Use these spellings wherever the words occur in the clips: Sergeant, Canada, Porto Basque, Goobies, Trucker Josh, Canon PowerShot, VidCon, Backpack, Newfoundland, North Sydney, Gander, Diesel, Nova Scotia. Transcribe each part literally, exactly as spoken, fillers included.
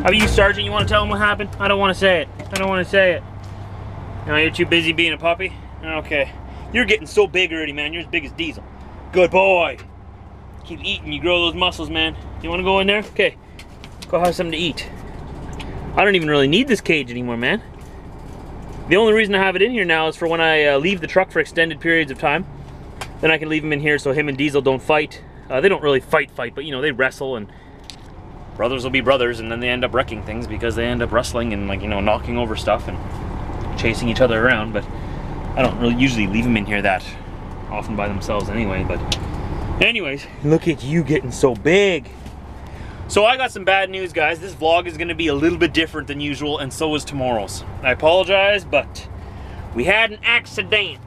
How about you, Sergeant? You want to tell them what happened? I don't want to say it. I don't want to say it. No, you're too busy being a puppy? Okay. You're getting so big already, man. You're as big as Diesel. Good boy. Keep eating. You grow those muscles, man. You want to go in there? Okay. Go have something to eat. I don't even really need this cage anymore, man. The only reason I have it in here now is for when I uh, leave the truck for extended periods of time. Then I can leave him in here so him and Diesel don't fight. Uh, they don't really fight, fight, but you know, they wrestle, and brothers will be brothers, and then they end up wrecking things because they end up wrestling and, like, you know, knocking over stuff and chasing each other around. But I don't really usually leave them in here that often by themselves anyway. But anyways, look at you getting so big. So I got some bad news, guys. This vlog is gonna be a little bit different than usual, and so is tomorrow's. I apologize, but we had an accident.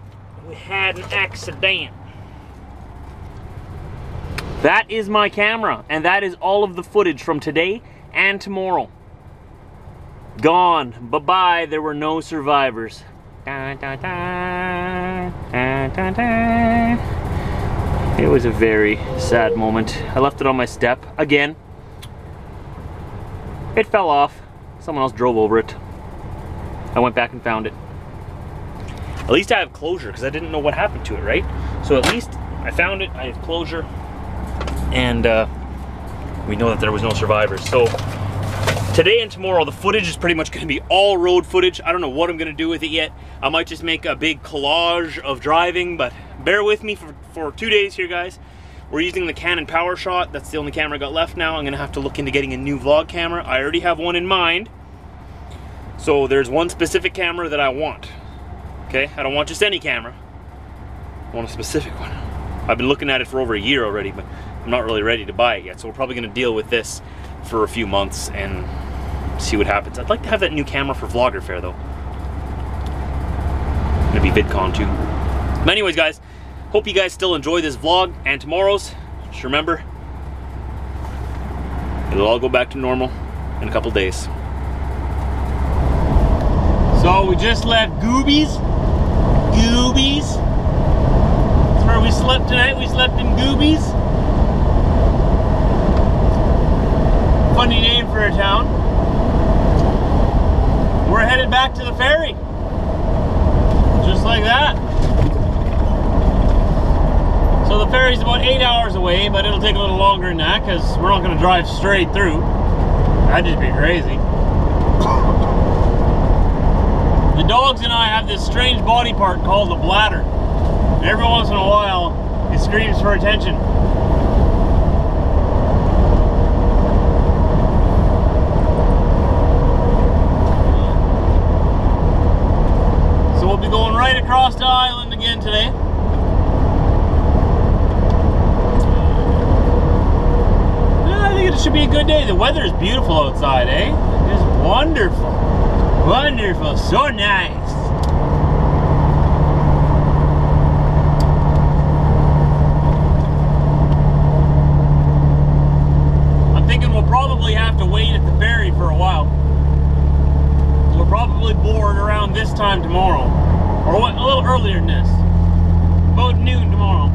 We had an accident. That is my camera, and that is all of the footage from today and tomorrow. Gone. Bye-bye. There were no survivors. Da, da, da, da, da, da. It was a very sad moment. I left it on my step again. It fell off. Someone else drove over it. I went back and found it. At least I have closure, because I didn't know what happened to it, right? So at least I found it. I have closure. And uh, we know that there was no survivors. So today and tomorrow, the footage is pretty much gonna be all road footage. I don't know what I'm gonna do with it yet. I might just make a big collage of driving, but bear with me for, for two days here, guys. We're using the Canon PowerShot. That's the only camera I got left now. I'm gonna have to look into getting a new vlog camera. I already have one in mind. So there's one specific camera that I want. Okay, I don't want just any camera. I want a specific one. I've been looking at it for over a year already, but I'm not really ready to buy it yet, so we're probably going to deal with this for a few months and see what happens. I'd like to have that new camera for Vlogger Fair, though. Maybe VidCon, too. But anyways, guys, hope you guys still enjoy this vlog and tomorrow's. Just remember, it'll all go back to normal in a couple days. So we just left Goobies. Goobies. That's where we slept tonight. We slept in Goobies. Funny name for a town. We're headed back to the ferry. Just like that. So the ferry's about eight hours away, but it'll take a little longer than that because we're not going to drive straight through. That'd just be crazy. The dogs and I have this strange body part called the bladder. And every once in a while, it screams for attention. Going right across the island again today. Yeah, I think it should be a good day. The weather is beautiful outside, eh? Just wonderful. Wonderful. So nice. I'm thinking we'll probably have to wait at the ferry for a while. We're probably bored around this time tomorrow. Or what, a little earlier than this. About noon tomorrow.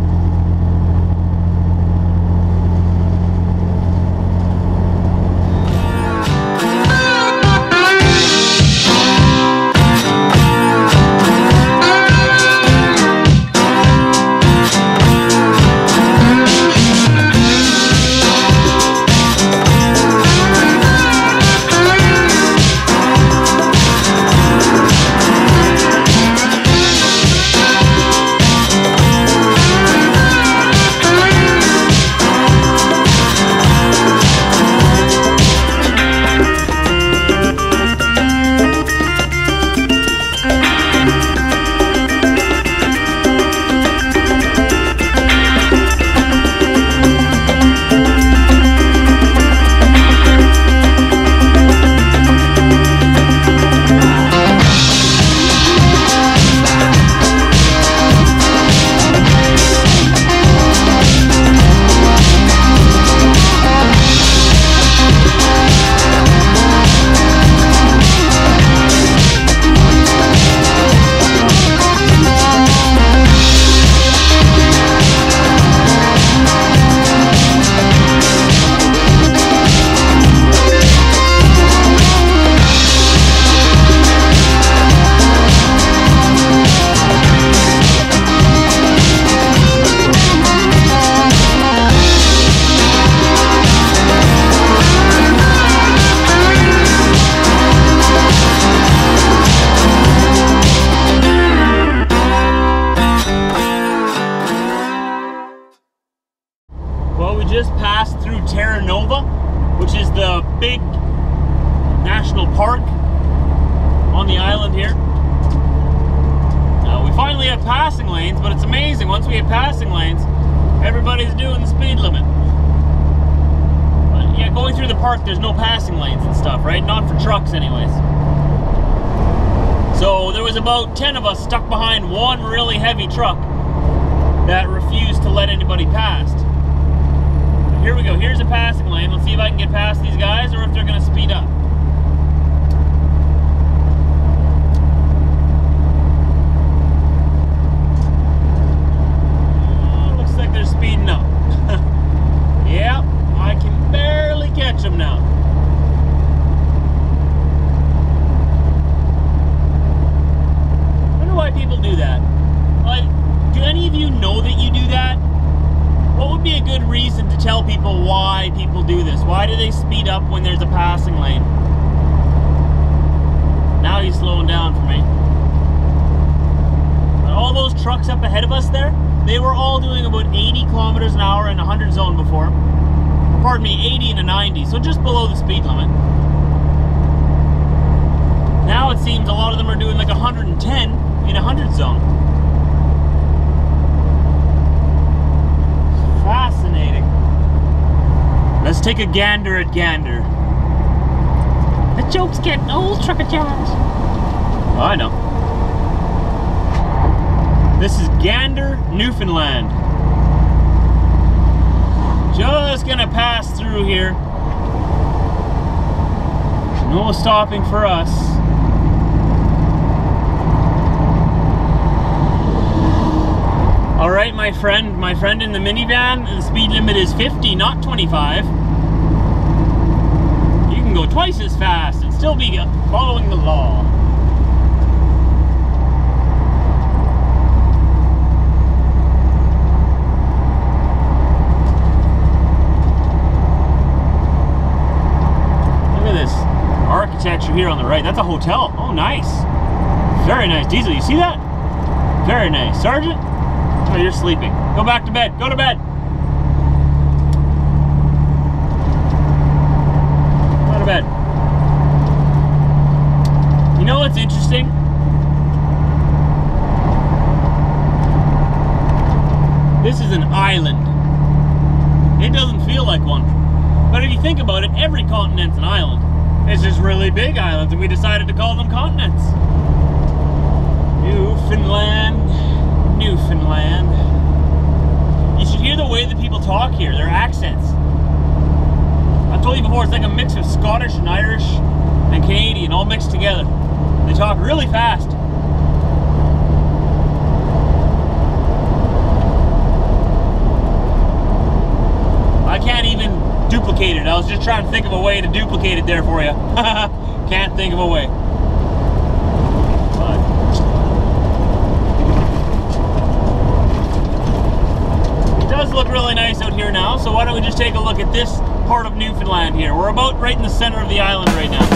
park on the island here. Uh, we finally have passing lanes, but it's amazing. Once we have passing lanes, everybody's doing the speed limit. But yeah, going through the park, there's no passing lanes and stuff, right? Not for trucks anyways. So there was about ten of us stuck behind one really heavy truck that refused to let anybody past. But here we go, here's a passing lane. Let's see if I can get past these guys or if they're gonna speed up. Uh, looks like they're speeding up. Yeah, I can barely catch them now. I wonder why people do that. Like, do any of you know that you do that? What would be a good reason to tell people why people do this? Why do they speed up when there's a passing lane? Now he's slowing down for me. But all those trucks up ahead of us there, they were all doing about eighty kilometers an hour in a hundred zone before. Pardon me, eighty and a ninety, so just below the speed limit. Now it seems a lot of them are doing like a hundred and ten in a hundred zone. Fascinating. Let's take a gander at Gander. The joke's getting old, Trucker Josh. Oh, I know. This is Gander, Newfoundland. Just gonna pass through here. No stopping for us. All right, my friend, my friend in the minivan, the speed limit is fifty, not twenty-five. You can go twice as fast and still be following the law. Look at this architecture here on the right. That's a hotel. Oh, nice. Very nice. Diesel, you see that? Very nice. Sergeant? Oh, you're sleeping. Go back to bed. Go to bed. Go to bed. You know what's interesting? This is an island. It doesn't feel like one. But if you think about it, every continent's an island. It's just really big islands, and we decided to call them continents. Newfoundland. Newfoundland. You should hear the way that people talk here, their accents. I've told you before, it's like a mix of Scottish and Irish and Canadian all mixed together. They talk really fast. I can't even duplicate it. I was just trying to think of a way to duplicate it there for you. Can't think of a way. Look really nice out here now, so why don't we just take a look at this part of Newfoundland here. We're about right in the center of the island right now.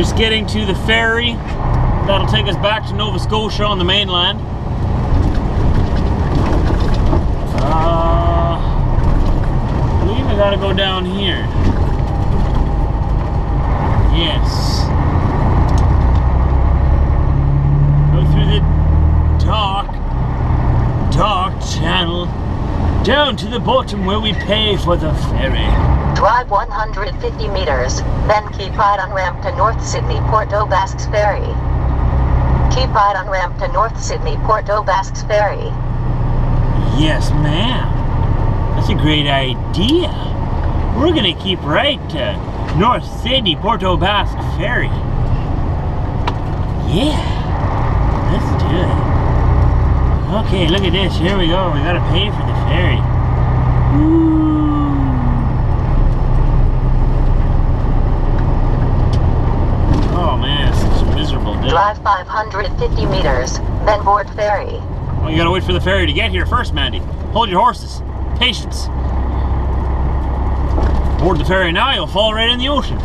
Just getting to the ferry that'll take us back to Nova Scotia on the mainland. Uh, I believe I gotta go down here. Yes. Go through the dark, dark channel down to the bottom where we pay for the ferry. Drive one hundred fifty meters, then keep right on ramp to North Sydney Porto Basque ferry. Keep right on ramp to North Sydney Porto Basque ferry. Yes, ma'am. That's a great idea. We're gonna keep right to North Sydney Porto Basque ferry. Yeah, let's do it. Okay, look at this. Here we go. We gotta pay for the ferry. Ooh. Drive five hundred fifty meters, then board ferry. Well, you gotta wait for the ferry to get here first, Mandy. Hold your horses. Patience. Board the ferry now, you'll fall right in the ocean.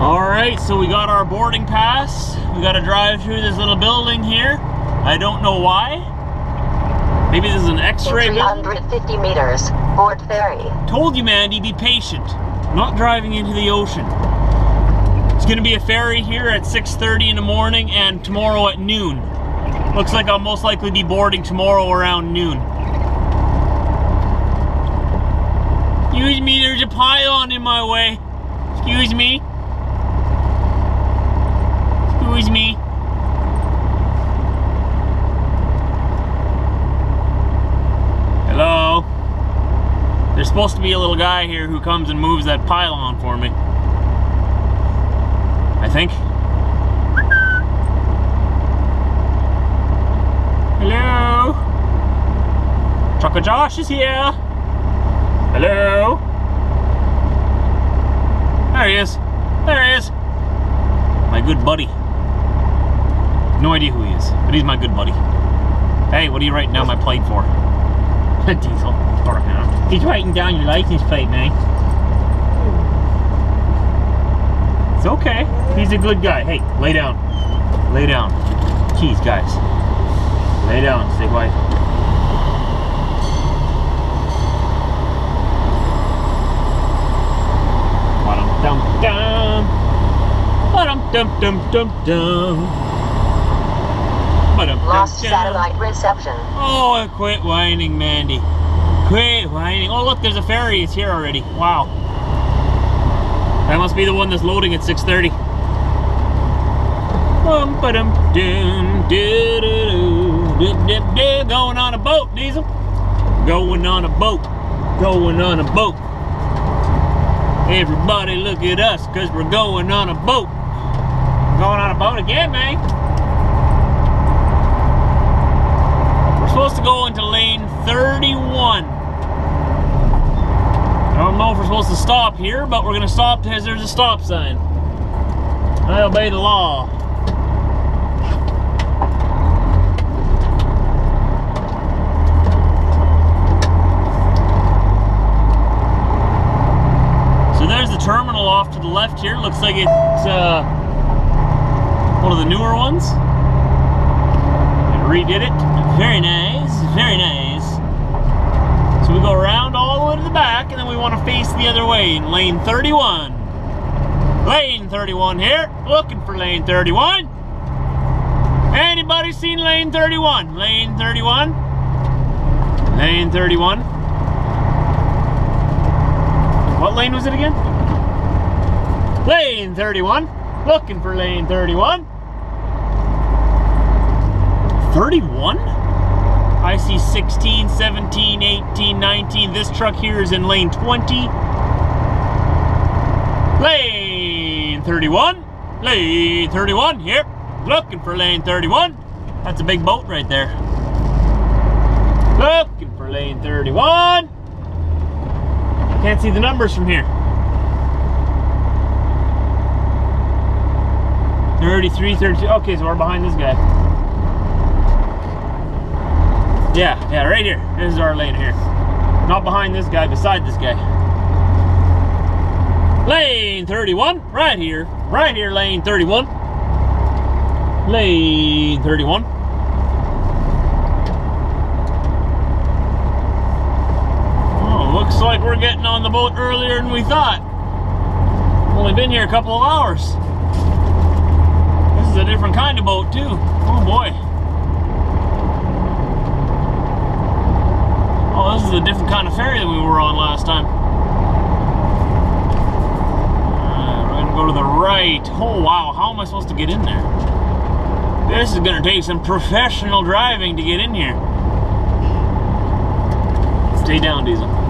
Alright, so we got our boarding pass. We gotta drive through this little building here. I don't know why. Maybe this is an X-ray building? three hundred fifty meters, board ferry. Told you, Mandy, be patient. Not driving into the ocean. It's gonna be a ferry here at six thirty in the morning and tomorrow at noon. Looks like I'll most likely be boarding tomorrow around noon. Excuse me, there's a pylon in my way. Excuse me. Excuse me. Hello. There's supposed to be a little guy here who comes and moves that pylon for me. I think. Hello? Trucker Josh is here. Hello? There he is. There he is. My good buddy. No idea who he is, but he's my good buddy. Hey, what are you writing down my plate for? Diesel. He's writing down your license plate, man. It's okay. He's a good guy. Hey, lay down. Lay down. Jeez, guys. Lay down. Stay quiet. Ba-dum-dum-dum. Ba-dum-dum-dum-dum-dum. Ba-dum-dum-dum. Lost satellite reception. Oh, quit whining, Mandy. Quit whining. Oh, look, there's a ferry. It's here already. Wow. That must be the one that's loading at six thirty. Going on a boat, Diesel. Going on a boat. Going on a boat. Everybody look at us, because we're going on a boat. Going on a boat again, man. We're supposed to go into lane thirty-one. I don't know if we're supposed to stop here, but we're gonna stop because there's a stop sign. I obey the law. So there's the terminal off to the left here. Looks like it's uh, one of the newer ones. And redid it. Very nice, very nice. So we go around all the way to the back, and then we want to face the other way in lane thirty-one. Lane thirty-one here, looking for lane thirty-one. Anybody seen lane thirty-one? Lane thirty-one? Lane thirty-one. What lane was it again? Lane thirty-one. Looking for lane thirty-one. thirty-one? I see sixteen, seventeen, eighteen, nineteen. This truck here is in lane twenty. Lane thirty-one. Lane thirty-one here. Looking for lane thirty-one. That's a big boat right there. Looking for lane thirty-one. Can't see the numbers from here. thirty-three, thirty-two. Okay, so we're behind this guy. Yeah, yeah, right here. This is our lane here. Not behind this guy, beside this guy. Lane thirty-one, right here, right here, lane thirty-one. Lane thirty-one. Oh, looks like we're getting on the boat earlier than we thought. Only been here a couple of hours. This is a different kind of boat too. Oh boy. Oh, this is a different kind of ferry than we were on last time. Go to the right. Oh wow, how am I supposed to get in there? This is gonna take some professional driving to get in here. Stay down, Diesel.